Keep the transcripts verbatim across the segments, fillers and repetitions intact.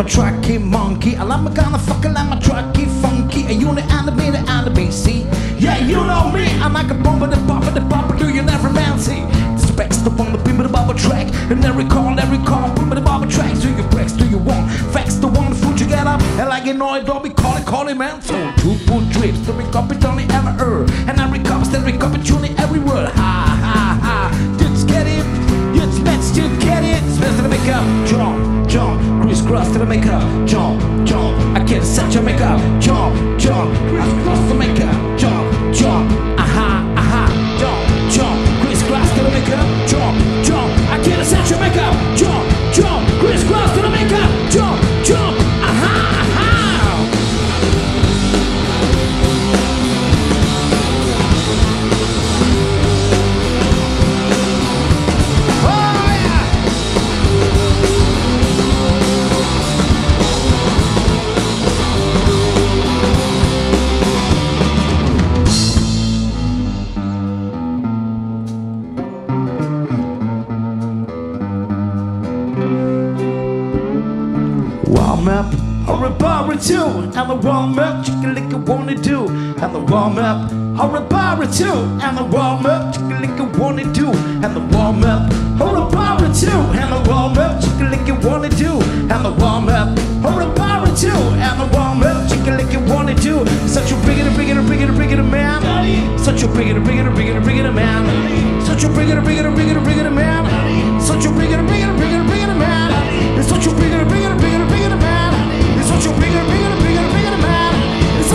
I'm a tracky monkey. I love my kind of fucking, I'm a tracky funky. A unit anime, the anime, see? Yeah, you know me. I'm like a bomb with a pop with a pop. Do you never fancy? This best the one, the people the bubble track. And every call, every call, people the bubble tracks. Do you press? Do you want? Facts the one, the food you get up. And like you know, Adobe, call it, call it, man. So two pool trips, three copy, Tony, ever heard. And every cop, every copy, tuning every word. Ha ha ha. Just get it. It's best to get it. It's best to make up. Jump, jump. Crisscross to the makeup. Jump, jump. I can't set your makeup. Jump, jump. Crisscross to the makeup. Jump, jump. Aha, aha. Jump, jump. Crisscross to the makeup. Jump, jump. I can't set your makeup. Jump, jump. Crisscross to the makeup. Jump, jump. Aha, aha. Up, or a bar or two, and the warm up, chicken lick a wanna do, and the warm up, or a bar or two, and the warm up, chicken lick a wanna do, and the warm up, or a bar or two, and the warm up, chicken lick a wanna do, and the warm up, or a bar or two, and the warm up, chicken lick a wanna do. Such a brigadier, brigadier, brigadier, brigadier man. Such a brigadier, brigadier, brigadier, brigadier man. Such a brigadier, brigadier, brigadier, brigadier man. Such a brigadier, brigadier, brigadier, brigadier man. Such a brigadier, brigadier, brigadier, brigadier man. It's such a bigger, bigger, bigger, bigger man. It's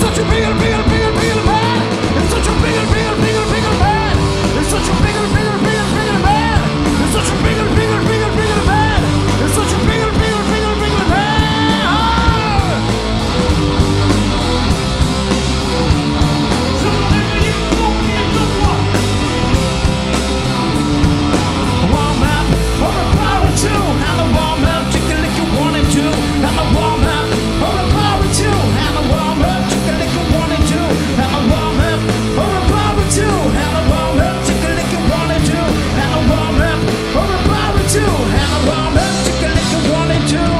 such a bigger, bigger, bigger, bigger man. It's such a bigger, bigger, bigger, bigger man. It's such a bigger, bigger, bigger, bigger man. It's such a bigger, bigger, bigger, bigger man. It's such a bigger, bigger, bigger, bigger man. It's such a bigger, bigger, bigger, bigger man. One man for a power two, and a one man. I'm a warm up, or a power two. I'm a warm up, took a lick of one and two. I'm a warm up, or a power two. I'm a warm up, took a lick of one and two. I'm a warm up, or a power two. I'm a warm up, took a lick of one and two.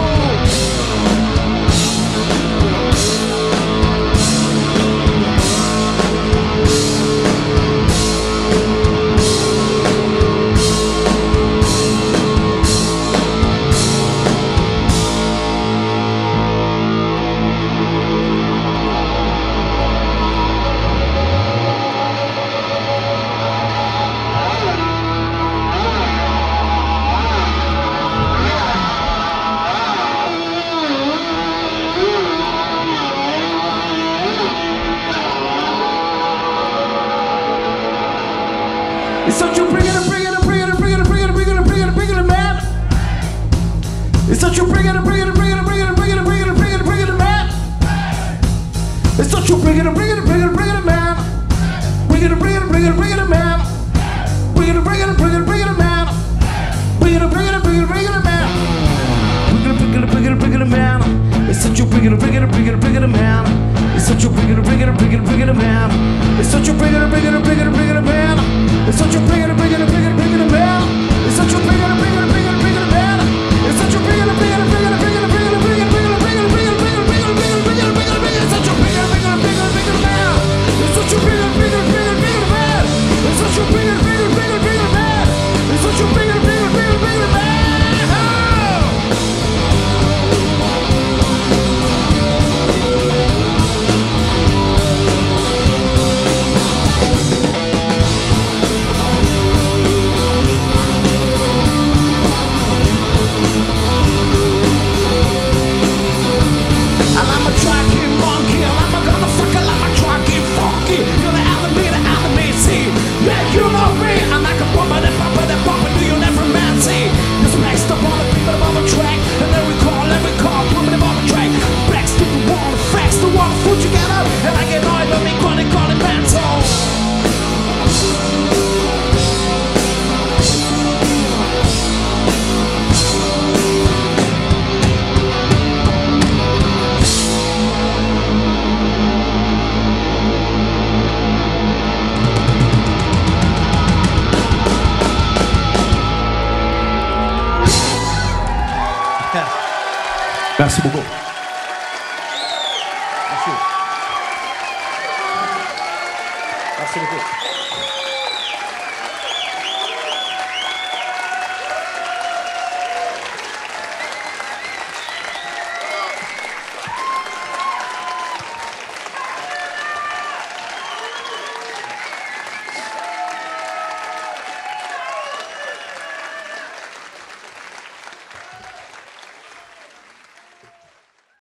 It's such a brigadier, brigadier, brigadier, brigadier, brigadier, brigadier, brigadier, brigadier man. It's such a brigadier, brigadier, brigadier, brigadier, brigadier, brigadier, brigadier, brigadier man. It's such a brigadier, brigadier, brigadier, brigadier man. Brigadier, brigadier, brigadier, brigadier man. Brigadier, brigadier, brigadier, brigadier man. Brigadier, brigadier, brigadier, brigadier man. Brigadier, brigadier, brigadier, brigadier man. It's such a brigadier, brigadier, brigadier, brigadier man. It's such a brigadier, brigadier, brigadier, brigadier man. It's such a brigadier, brigadier, brigadier, brigadier man. It's such a bigger, bigger, bigger, bigger bell. It's such a bigger, bigger, bigger, bigger bell. It's such a bigger, bigger, bigger, bigger, bigger, bigger, bigger, bigger, bigger, bigger, bigger, bigger, bigger, bigger. It's such a bigger, bigger, bigger, bigger bell. It's such a bigger, bigger, bigger, bigger bell. It's such a bigger, bigger, bigger, bigger bell. It's such a bigger, bigger, bigger, bigger bell. Oh, Merci beaucoup. Merci. Merci beaucoup.